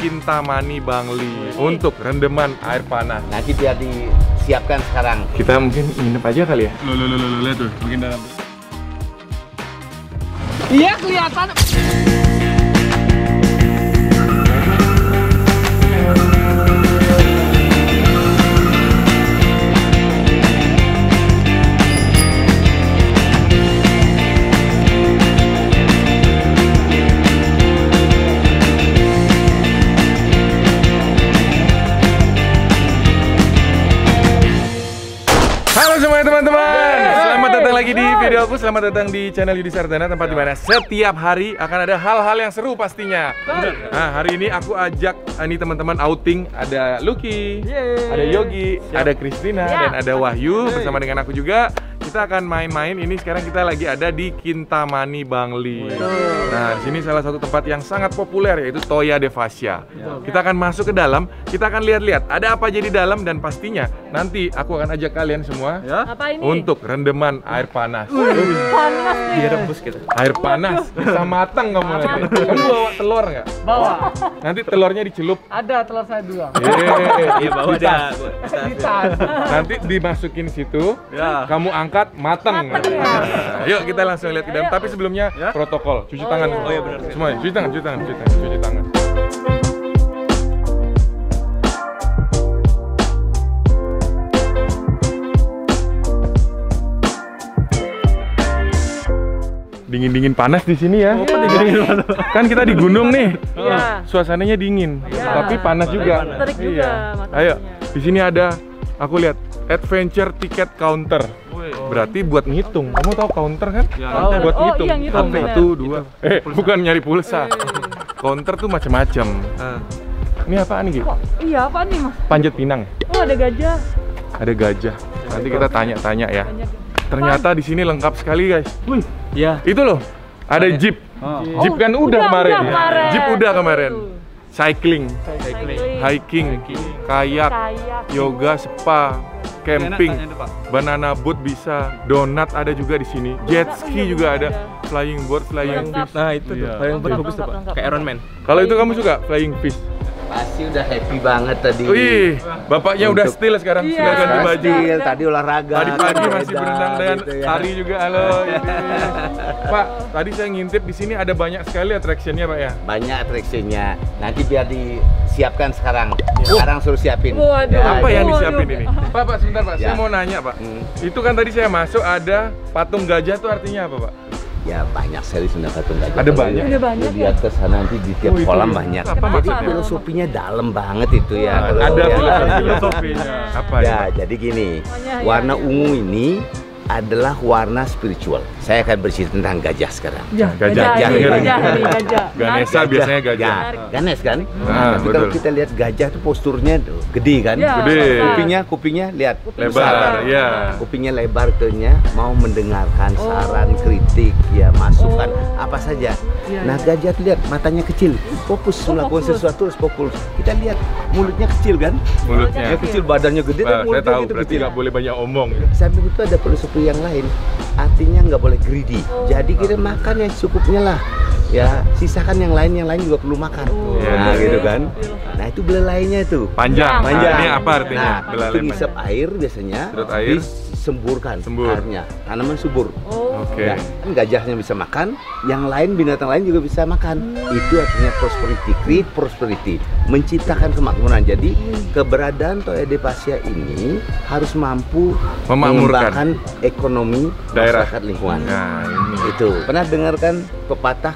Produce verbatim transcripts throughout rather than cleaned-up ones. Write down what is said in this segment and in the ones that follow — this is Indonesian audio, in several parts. Kintamani Bangli untuk rendeman air panas. Nanti biar disiapkan sekarang. Kita mungkin nginep aja kali ya. Loh, loh, loh, loh, lihat tuh, mungkin dalam. Iya, kelihatan. Aku selamat datang di channel Yudist Ardhana, tempat ya. Dimana setiap hari akan ada hal-hal yang seru pastinya. Nah, hari ini aku ajak ini teman-teman outing, ada Lucky, yeay, ada Yogi, siap, ada Kristina, ya, dan ada Wahyu. Bersama dengan aku juga kita akan main-main. Ini sekarang kita lagi ada di Kintamani Bangli. Betul. Nah, di sini salah satu tempat yang sangat populer yaitu Toya Devasya. Ya. Kita akan masuk ke dalam, kita akan lihat-lihat ada apa aja di dalam, dan pastinya nanti aku akan ajak kalian semua ya? Apa ini? Untuk rendeman air panas. Panas nih. Biar rebus gitu. Air panas bisa matang kamu nanti. Kamu bawa telur nggak? Bawa. Nanti telurnya dicelup. Ada telur saya dua. Iya, bawa dia. Nanti dimasukin situ. Ya. Kamu angkat matang. Nah, yuk kita langsung lihat ke dalam. Tapi sebelumnya ya? Protokol cuci tangan. Oh, iya. Oh, iya, benar, semua cuci tangan, cuci tangan, cuci tangan, cuci tangan. Dingin-dingin panas di sini ya. Oh, yeah. Kan kita di gunung nih. Yeah. Suasananya dingin, yeah, tapi panas, panas juga. Panas. Iya. Ayo, di sini ada aku lihat adventure ticket counter. Berarti buat ngitung, kamu tahu counter kan? Ya, oh, buat oh, ngitung, iya, satu, satu, dua. Eh, pulsa. Bukan nyari pulsa. Counter tuh macam-macam. Uh. Ini apaan nih? Oh, iya, apaan nih mas? Panjat pinang. Oh, ada gajah. Ada gajah. Nanti kita tanya-tanya ya. Ternyata di sini lengkap sekali guys. Wih, ya. Itu loh, ada jeep. Oh. Jeep kan udah, udah kemarin. Udah, kemarin. Jeep udah kemarin. Cycling, Cycling. Hiking, Hiking. Kayak, kayak, yoga, spa. Camping, banana boat bisa, donat ada juga di sini, jet ski juga ada, flying board, flying fish. Nah itu tuh, flying board bagus tuh Pak, kayak Iron Man. Kalau itu kamu suka flying fish? Pasti udah happy banget tadi. Wih, bapaknya udah still sekarang, sudah ganti baju. Tadi olahraga. Tadi pagi masih berenang dan tari juga, halo. Pak, tadi saya ngintip di sini ada banyak sekali attractionnya Pak ya? Banyak attractionnya, nanti biar di siapkan sekarang. Sekarang suruh siapin. Waduh. Apa yang disiapin ini? Pak, Pak, sebentar Pak. Ya. Saya mau nanya Pak. Hmm. Itu kan tadi saya masuk ada patung gajah, itu artinya apa Pak? Ya banyak seri sebenarnya patung gajah. Ada banyak. Ada banyak. Lihat ke sana nanti di tiap oh, kolam banyak. Apa maksudnya? Filosofinya dalam banget itu ya. Nah, ada ya, filosofinya. Apa ya? Ya, jadi gini. Warna ungu ini adalah warna spiritual. Saya akan bercerita tentang gajah sekarang. Ya, gajah, gajah, gajah, gajah, gajah, gajah. Ganesha biasanya gajah. Ganesh kan? Nah, tapi betul. Kalau kita lihat gajah tuh posturnya gede kan? Ya, gede. Kupingnya, kupingnya lihat kuping lebar, ya. Kupingnya lebar tuhnya, mau mendengarkan oh. saran, kritik, ya masukan oh. apa saja. Ya, nah, ya. Gajah tuh lihat matanya kecil, fokus oh, melakukan fokus. sesuatu harus fokus. Kita lihat mulutnya kecil kan? Mulutnya ya, kecil, badannya gede, bah, tapi mulutnya tahu, gitu kecil. Nggak boleh banyak omong. Sambil itu ada filosofi yang lain, artinya nggak boleh greedy. Jadi kita makan yang cukupnya lah, ya sisakan yang lain, yang lain juga perlu makan. Oh, nah iya, gitu kan. Nah itu belalainya itu panjang. Panjang. Nah, ini apa artinya? Nah, belalai itu ngisap air biasanya. Sedot air. Disemburkan. Sembur. Airnya. Tanaman subur. Oh. Oke. Okay. Nah, gajahnya bisa makan, yang lain binatang lain juga bisa makan. Hmm. Itu artinya prosperity, create prosperity, menciptakan kemakmuran. Jadi keberadaan Toya Devasya ini harus mampu memakmurkan ekonomi daerah, masyarakat, lingkungan. Nah, ini. Itu. Pernah dengarkan pepatah?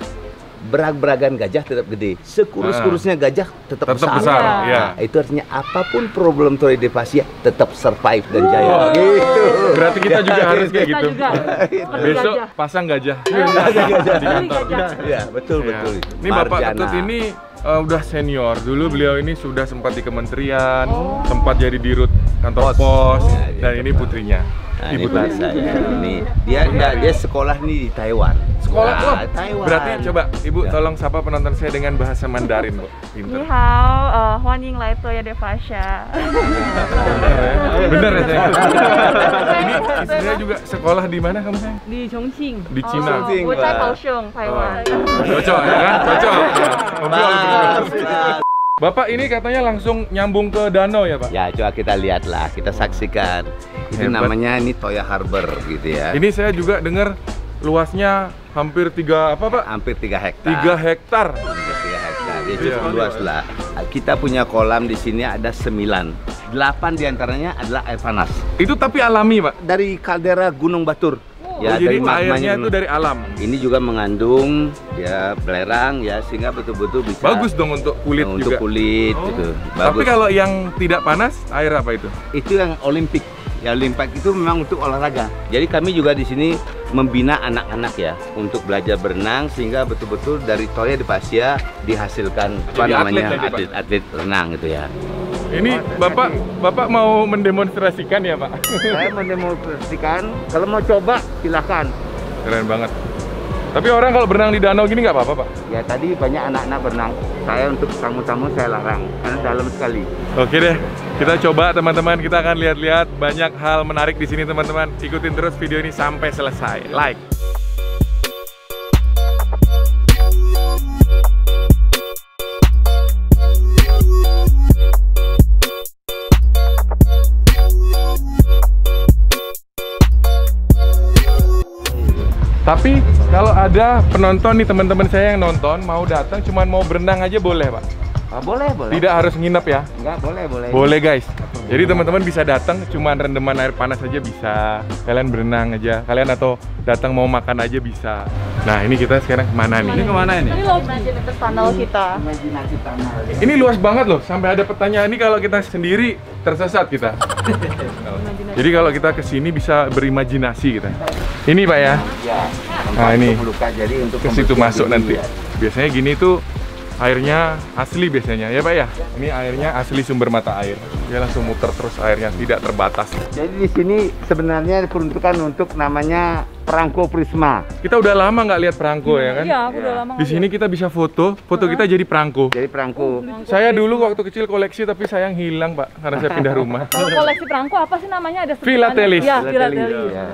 Berag-beragan gajah tetap gede, sekurus-kurusnya gajah tetap, tetap besar. besar ya. Nah, itu artinya apapun problem Toya Devasya tetap survive dan jaya. Wow. Gitu. Berarti kita juga harus kayak gitu. Besok pasang gajah. Gajah, gajah. Di kantor. Ya, betul ya. betul. Itu. Ini Bapak Ketut ini uh, udah senior. Dulu beliau ini sudah sempat di kementerian, oh. sempat jadi di Dirut Kantor Pos, pos. Oh. dan ya, ini teman. putrinya. Nah, ini bahasa ya. Ini dia enggak dia sekolah nih di Taiwan. Sekolah nah, Taiwan. Berarti coba Ibu ya. tolong sapa penonton saya dengan bahasa Mandarin, Bu. Pinter. Ni hao, hoan ying lai Toya Devasya. Bener ya saya. Ini istrinya juga sekolah di mana kamu sayang? Di Chongqing. Di Cina. Gua di Kaohsiung, Taiwan. Cocok ya kan? Cocok. Bapak ini katanya langsung nyambung ke danau ya Pak? Ya, coba kita lihatlah, kita saksikan. Itu hebat. Namanya ini Toya Harbor gitu ya. Ini saya juga dengar luasnya hampir tiga apa Pak? Hampir tiga hektar. Tiga hektar. Tiga hektar. Jadi iya, cukup luas lah. Kita punya kolam di sini ada sembilan. Delapan diantaranya adalah air panas. Itu tapi alami Pak? Dari kaldera Gunung Batur. Ya, oh, jadi airnya itu dari alam. Ini juga mengandung ya belerang ya, sehingga betul-betul bisa bagus dong untuk kulit untuk juga. Untuk kulit oh. Gitu. Bagus. Tapi kalau yang tidak panas, air apa itu? Itu yang Olimpik. Ya Olimpik itu memang untuk olahraga. Jadi kami juga di sini membina anak-anak ya untuk belajar berenang, sehingga betul-betul dari Toya Devasya dihasilkan apa namanya atlet-atlet renang gitu ya. Ini Bapak, Bapak mau mendemonstrasikan ya Pak? Saya mendemonstrasikan, kalau mau coba silakan. Keren banget. Tapi orang kalau berenang di danau gini nggak apa-apa Pak? Ya tadi banyak anak-anak berenang. Saya untuk tamu-tamu saya larang, karena dalam sekali. Oke deh, kita coba teman-teman, kita akan lihat-lihat banyak hal menarik di sini teman-teman. Ikutin terus video ini sampai selesai, like. Tapi kalau ada penonton nih teman-teman saya yang nonton mau datang cuman mau berenang aja boleh Pak? Ah, boleh, boleh. Tidak harus nginep ya? Enggak, boleh, boleh. Boleh guys. Jadi teman-teman bisa datang cuman rendeman air panas aja bisa. Kalian berenang aja. Kalian atau datang mau makan aja bisa. Nah, ini kita sekarang kemana nih? Ini kemana ini? Ini imajinatif tunnel kita. Imajinatif tunnel. Ini luas banget loh. Sampai ada pertanyaan ini kalau kita sendiri tersesat kita. Jadi kalau kita kesini bisa berimajinasi kita. Ini Pak ya? Ya. Nah ini luka, jadi untuk ke situ masuk nanti. Ya. Biasanya gini tuh airnya asli biasanya ya Pak ya? Ini airnya asli sumber mata air. Dia langsung muter terus airnya, tidak terbatas. Jadi di sini sebenarnya diperuntukkan untuk namanya perangko prisma. Kita udah lama nggak lihat perangko hmm, ya kan? Iya, ya. udah lama. Di sini kita bisa foto, foto kita jadi perangko. Jadi perangko. Oh, saya dulu waktu kecil koleksi tapi sayang hilang Pak, karena saya pindah rumah. Kalau koleksi perangko apa sih namanya? Ada filatelis. Iya, filatelis. Ya.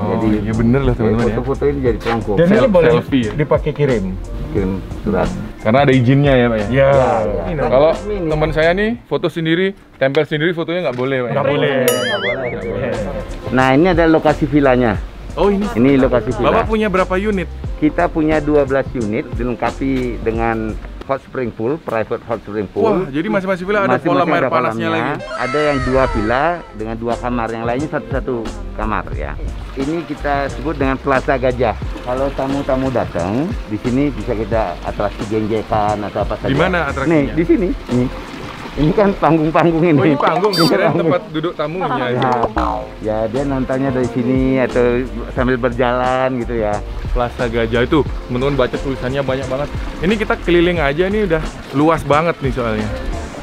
Oh, jadi ya bener lah teman-teman ya. Foto-foto ini jadi perangko. Dan ini boleh selfie ya? Dipakai kirim. Kirim surat. Karena ada izinnya ya Pak ya? Iya. Ya, ya. Kalau teman saya nih foto sendiri, tempel sendiri fotonya nggak boleh Pak. Nggak boleh. Nah ini ada lokasi vilanya. Oh ini? Ini lokasi villa. Bapak punya berapa unit? Kita punya dua belas unit, dilengkapi dengan hot spring pool, private hot spring pool. Wah, jadi masing-masing villa ada kolam air panasnya lagi? Ada yang dua villa dengan dua kamar, yang lainnya satu-satu kamar ya. Ini kita sebut dengan Plaza Gajah. Kalau tamu-tamu datang, di sini bisa kita atraksi genjekan atau apa saja. Di mana atraksinya? Nih, di sini. Nih. Ini kan panggung-panggung ini. Oh, ini panggung, kira tempat duduk tamunya ya. Ya, dia nontonnya dari sini atau sambil berjalan gitu ya. Plaza Gajah itu, teman-teman baca tulisannya banyak banget. Ini kita keliling aja nih udah luas banget nih soalnya.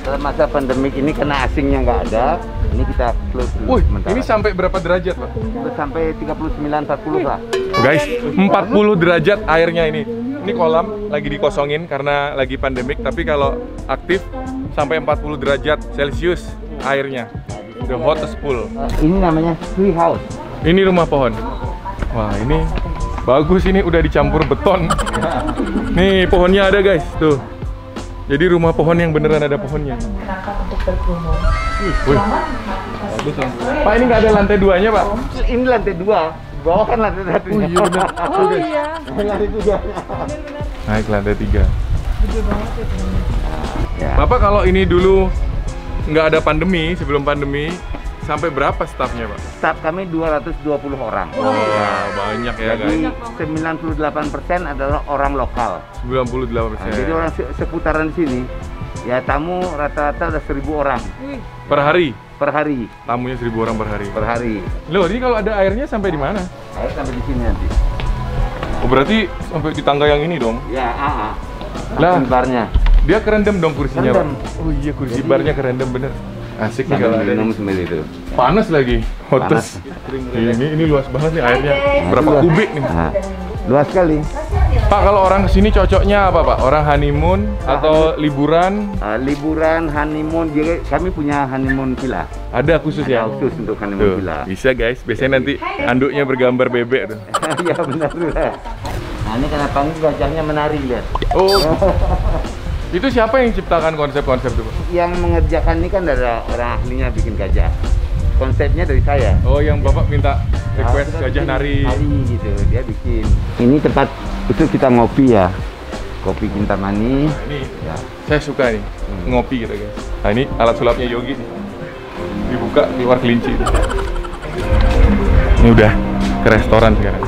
Setelah masa pandemik ini karena asingnya nggak ada, ini kita close dulu. Wih, ini sampai berapa derajat Pak? Sampai tiga puluh sembilan, empat puluh lah. Guys, empat puluh derajat airnya ini. Ini kolam lagi dikosongin karena lagi pandemik, tapi kalau aktif sampai empat puluh derajat Celcius airnya. The hottest pool. Ini namanya tree house. Ini rumah pohon. Wah, ini bagus, ini udah dicampur beton. Nih, pohonnya ada, guys. Tuh. Jadi rumah pohon yang beneran ada pohonnya. Wih. Pak, ini nggak ada lantai duanya, Pak? Ini lantai dua. Bawah kan lantai satunya. Oh, iya. Lantai tiga. Naik lantai tiga. Gede banget ya. Ya. Bapak kalau ini dulu nggak ada pandemi, sebelum pandemi, sampai berapa stafnya Pak? Staf kami dua ratus dua puluh orang. Wow, ya. Banyak ya guys. Jadi sembilan puluh delapan persen adalah orang lokal. sembilan puluh delapan persen. Nah, jadi orang se seputaran sini, ya tamu rata-rata udah seribu orang. Per hari? Per hari. Tamunya seribu orang per hari? Per hari. Loh, ini kalau ada airnya sampai di mana? Air sampai di sini nanti. Oh, berarti sampai di tangga yang ini dong? Ya, ah, ah. Barnya. Dia kerendam dong kursinya, Pak. Oh iya, kursi. Jadi, barnya kerendam bener. Asik nih kalau ada seperti itu. Panas lagi. Hotes. Ini ini luas banget nih airnya. Berapa kubik nih? Nah, luas sekali. Pak, kalau orang kesini cocoknya apa, Pak? Orang honeymoon atau liburan? Uh, liburan, honeymoon. Jadi kami punya honeymoon villa. Ada khusus ada ya? Khusus untuk honeymoon villa. Bisa, guys. Biasanya nanti anduknya bergambar bebek tuh. Iya, benar. Nah, ini kenapa gajahnya menari, lihat. Oh. Itu siapa yang ciptakan konsep-konsep itu? Yang mengerjakan ini kan adalah orang ahlinya bikin gajah. Konsepnya dari saya. Oh, yang bapak minta request nah, gajah nari. Nari gitu, dia bikin. Ini tempat itu kita ngopi ya, kopi Kintamani. Nah, ini ya. Saya suka nih hmm. ngopi gitu guys. Nah ini alat sulapnya Yogi nih. Dibuka keluar kelinci. Ini udah ke restoran sekarang.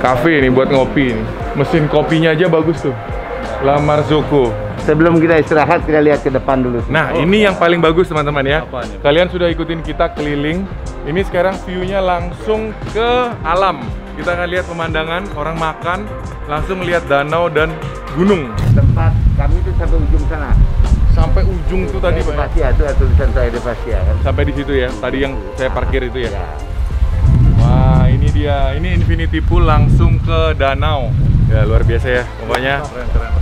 Cafe ini buat ngopi nih. Mesin kopinya aja bagus tuh. Lamar Zoko. Sebelum kita istirahat, kita lihat ke depan dulu. Nah, oh, ini yang paling bagus teman-teman ya. Apanya? Kalian sudah ikutin kita keliling. Ini sekarang view-nya langsung ke alam. Kita akan lihat pemandangan, orang makan, langsung lihat danau dan gunung. Tempat kami itu sampai ujung sana. Sampai ujung tuh tadi, Pak. Devasya, itu tulisan Toya Devasya kan. Sampai di situ ya. Tadi yang saya parkir itu ya. Ya. Wah, ini dia. Ini infinity pool langsung ke danau. Ya luar biasa ya, pokoknya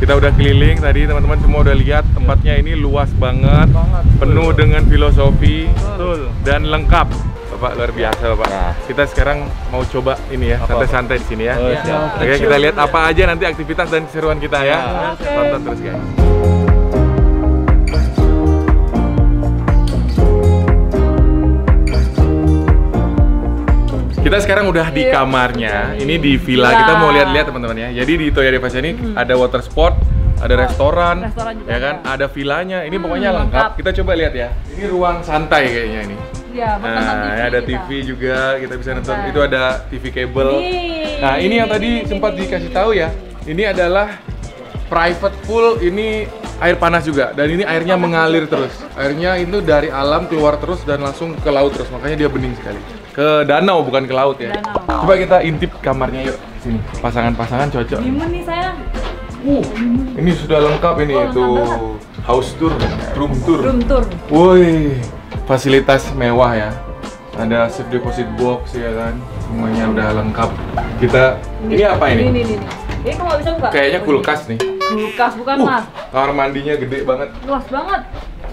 kita udah keliling tadi, teman-teman semua udah lihat tempatnya ini luas banget, penuh dengan filosofi dan lengkap. Bapak luar biasa Bapak. Kita sekarang mau coba ini ya, santai-santai di sini ya. Oke, kita lihat apa aja nanti aktivitas dan keseruan kita ya. Tonton terus guys. Kita sekarang udah di kamarnya, ini di villa, ya. Kita mau lihat-lihat teman-teman ya. Jadi di Toya Devasya ini hmm. ada water sport, ada oh, restoran, restoran juga ya kan, ya. Ada villanya, ini hmm, pokoknya lengkap. lengkap Kita coba lihat ya, ini ruang santai kayaknya ini. Iya, nah, T V ada T V kita. juga, kita bisa nonton, okay. Itu ada T V kabel. Nah ini yang tadi sempat dikasih tahu ya, ini adalah private pool, ini air panas juga, dan ini airnya mengalir terus. Airnya itu dari alam keluar terus dan langsung ke laut terus, makanya dia bening sekali. Ke danau bukan ke laut ya. Danau. Coba kita intip kamarnya yuk. Sini pasangan-pasangan cocok. Dimen nih sayang. Uh, ini sudah lengkap ini oh, itu lengkap house tour, room tour. Room tour. Woi, fasilitas mewah ya. Ada safe deposit box ya kan. Semuanya udah lengkap. Kita ini, ini apa ini? Ini ini. Ini kok nggak bisa buka? Kayaknya kulkas nih. Kulkas bukan uh, mas. Kamar mandinya gede banget. Luas banget.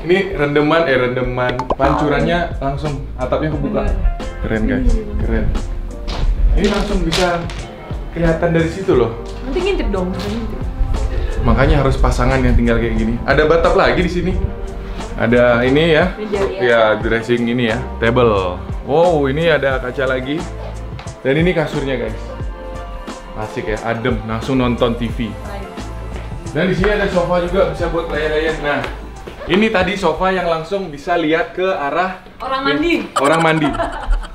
Ini rendeman eh rendeman. Pancurannya langsung atapnya kebuka. Bener. Keren guys, keren. Ini langsung bisa kelihatan dari situ loh. Nanti ngintip dong. Makanya harus pasangan yang tinggal kayak gini. Ada batap lagi di sini. Ada ini ya. Ya dressing ini ya, table. Wow, ini ada kaca lagi. Dan ini kasurnya guys. Asik ya, adem. Langsung nonton T V. Dan di sini ada sofa juga bisa buat layar-layar. Nah. Ini tadi sofa yang langsung bisa lihat ke arah orang mandi. Ya, orang mandi.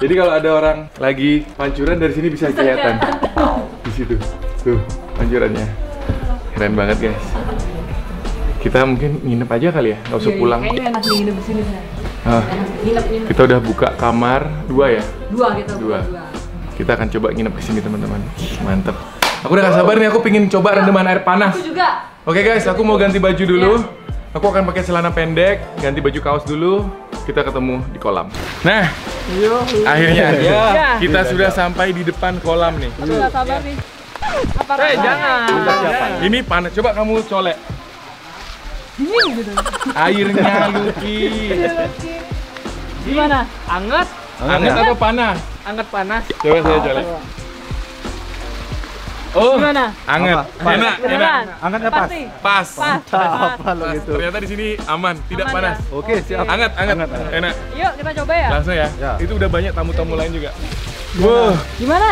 Jadi kalau ada orang lagi pancuran dari sini bisa kelihatan. Di situ. Tuh, pancurannya. Keren banget, guys. Kita mungkin nginep aja kali ya, nggak usah pulang. Kayaknya enak nginep di sini. Ah, kita udah buka kamar dua ya? Dua kita. Dua. Kita akan coba nginep di sini, teman-teman. Mantap. Aku udah gak sabar nih, aku pingin coba rendeman air panas. Aku juga. Oke, guys, aku mau ganti baju dulu. Ya. Aku akan pakai celana pendek, ganti baju kaos dulu. Kita ketemu di kolam. Nah, yo, yo. akhirnya ya. kita yo, yo. sudah sampai di depan kolam nih. Aku nggak sabar nih. Apa hey, jangan. jangan. Ini panas. Coba kamu colek. Airnya Luki. Gimana? Anget? Anget apa panas? Anget panas. Coba saya colek. Oh, gimana? Anget, apa? enak, enak. Angetnya pas. Pas. Pas. pas. Apa lo gitu? Ternyata di sini aman, tidak aman panas. Ya? Oke, siap. Anget, anget, anget, anget, enak. Yuk kita coba ya. Langsung ya. ya. Itu udah banyak tamu-tamu lain juga. Wow. Gimana?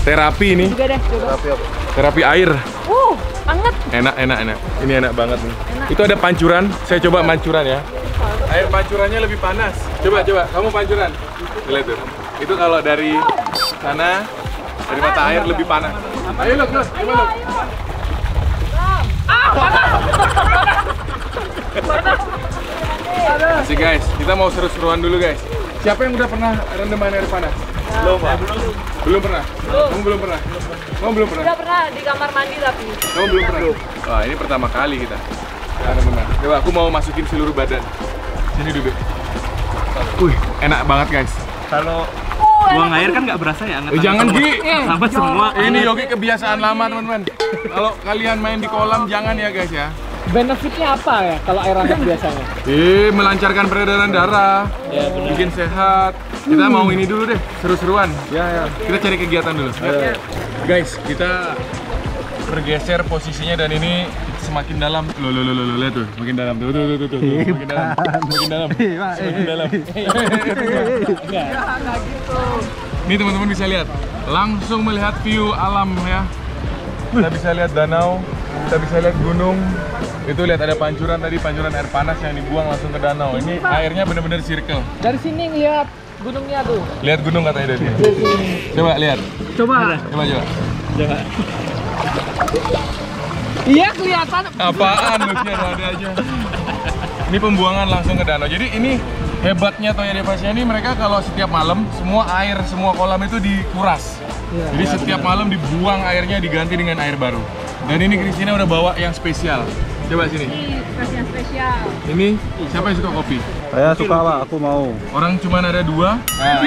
Terapi ini. Juga deh, coba. Terapi apa? Terapi air. Uh, anget. Enak, enak, enak. Ini enak banget nih. Enak. Itu ada pancuran. Saya coba pancuran ya. Air pancurannya lebih panas. Coba, coba. Kamu pancuran. Lihat tuh. Itu kalau dari sana, dari mata air lebih panas. Ayo loh, Mas. Ayo, ayo. Ah, panas. Panas. Asik guys, kita mau seru-seruan dulu guys. Siapa yang udah pernah rendeman air panas? Belum, Pak. Belum. Belum pernah? Belum. Kamu belum pernah? Kamu belum pernah? Udah pernah di kamar mandi tapi. Kamu belum pernah? Wah, ini pertama kali kita. Rendeman. Coba aku mau masukin seluruh badan. Sini duduk. Wih, enak banget guys. Kalau buang air kan nggak berasa ya? Jangan Gi! Sahabat semua. Ini Yogi kebiasaan lama teman-teman. Kalau kalian main di kolam jangan ya guys ya. Benefitnya apa ya kalau air hangat biasanya? Eh, melancarkan peredaran darah, ya, benar. Bikin sehat. Kita mau ini dulu deh, seru-seruan. Ya ya. Kita cari kegiatan dulu. Ya. Guys, kita bergeser posisinya dan ini semakin dalam. Loh, loh, loh, loh, lihat tuh, makin dalam. Tuh, tuh, tuh, tuh, tuh. Makin dalam, makin dalam, makin dalam. Enggak gitu. Ini teman-teman bisa lihat, langsung melihat view alam ya. Kita bisa lihat danau, kita bisa lihat gunung. Itu lihat ada pancuran tadi, pancuran air panas yang dibuang langsung ke danau. Ini airnya benar-benar circle. Dari sini lihat gunungnya tuh. Lihat gunung katanya dari sini. Coba lihat. Coba. Coba coba. Coba. Iya kelihatan. Apaan lucunya ada aja. Ini pembuangan langsung ke danau. Jadi ini hebatnya Toya Devasya ini, mereka kalau setiap malam semua air, semua kolam itu dikuras. Ya, jadi ya, setiap bener. Malam dibuang airnya, diganti dengan air baru. Dan ini Kristina udah bawa yang spesial. Coba sini. Ini spesial spesial. Ini siapa yang suka kopi? Saya suka lah, aku mau. Orang cuma ada dua. Nah,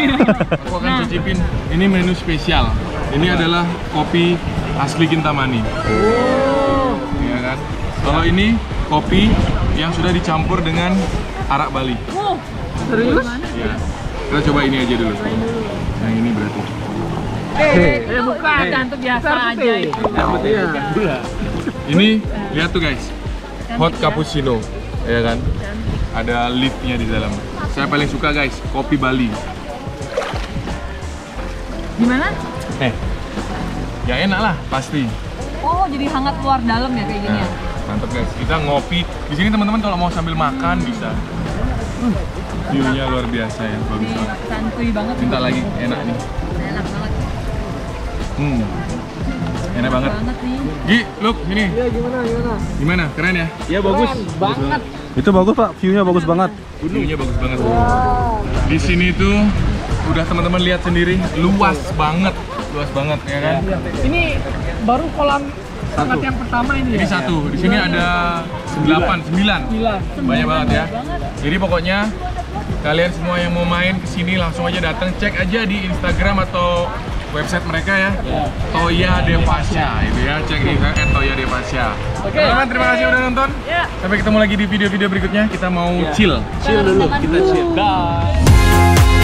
aku akan nah. cicipin. Ini menu spesial. Ini adalah kopi asli Kintamani. Oh. Iya kan? Kalau ini kopi yang sudah dicampur dengan arak Bali. Oh, serius? Ya. Kita coba ini aja dulu. Nah ini berarti. Eh, eh, bukan, cantik biasa aja itu. Ini, lihat tuh guys, hot cappuccino, ya kan? Ada lipnya di dalam. Saya paling suka guys, kopi Bali. Gimana? Eh, ya enak lah, pasti. Oh, jadi hangat luar dalam ya kayak gini ya? Mantap guys, kita ngopi. Di sini teman-teman kalau mau sambil makan bisa. View-nya luar biasa ya, bagus banget. Santuy banget. Minta lagi, enak nih. Hmm, enak banget. Gi, look, sini. Iya, gimana, gimana? Gimana, keren ya? Iya, bagus. Keren banget. Itu bagus pak, view-nya bagus banget. Gunungnya bagus banget. Wow. Di sini tuh, udah teman-teman lihat sendiri, luas banget, luas banget ya kan? Ini baru kolam satu yang pertama ini. Ini ya? Satu. Di sini ada delapan, sembilan. Banyak banget ya. Jadi pokoknya kalian semua yang mau main ke sini langsung aja datang, cek aja di Instagram atau website mereka ya, yeah. Toya Devasya itu ya, cek di Instagram Toya Devasya. Oke, teman-teman terima kasih udah nonton. Yeah. Sampai ketemu lagi di video-video berikutnya. Kita mau yeah. chill. Chill dulu, kita chill. Bye.